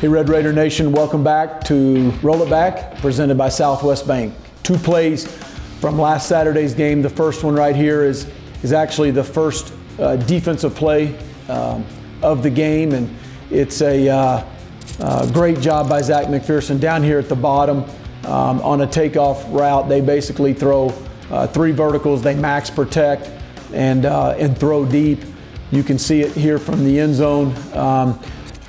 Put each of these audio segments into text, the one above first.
Hey Red Raider Nation, welcome back to Roll It Back, presented by Southwest Bank. Two plays from last Saturday's game. The first one right here is actually the first defensive play of the game, and it's a great job by Zach McPherson down here at the bottom on a takeoff route. They basically throw three verticals, they max protect and throw deep. You can see it here from the end zone.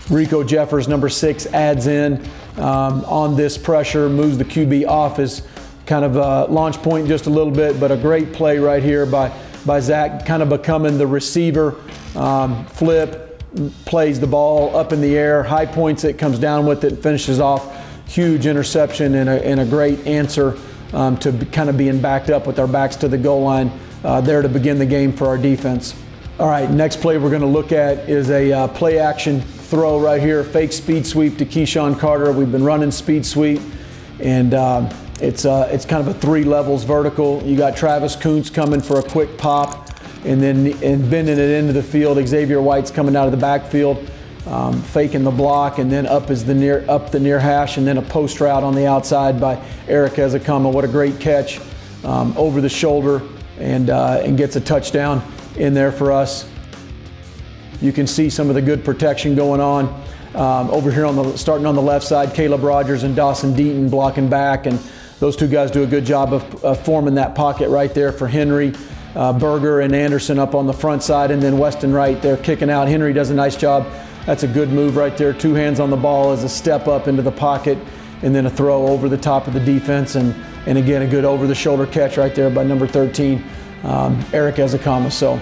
Rico Jeffers, number 6, adds in on this pressure, moves the QB off his kind of launch point just a little bit, but a great play right here by Zach, kind of becoming the receiver. Flip, plays the ball up in the air, high points it, comes down with it, finishes off. Huge interception and a great answer to kind of being backed up with our backs to the goal line there to begin the game for our defense. All right, next play we're going to look at is a play action throw right here, fake speed sweep to Keyshawn Carter. We've been running speed sweep, and it's kind of a three levels vertical. You got Travis Kuntz coming for a quick pop, and then bending it into the field. Xavier White's coming out of the backfield, faking the block, and then up the near hash, and then a post route on the outside by Erik Ezukanma. What a great catch over the shoulder, and gets a touchdown in there for us. You can see some of the good protection going on over here starting on the left side. Caleb Rogers and Dawson Deaton blocking back, and those two guys do a good job of forming that pocket right there for Henry. Berger and Anderson up on the front side, and then Weston right there kicking out. Henry does a nice job. That's a good move right there. Two hands on the ball as a step up into the pocket, and then a throw over the top of the defense, and again a good over-the-shoulder catch right there by number 13, Erik Ezukanma. So,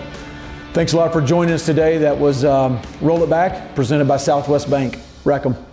thanks a lot for joining us today. That was Roll It Back, presented by Southwest Bank. Rack 'em.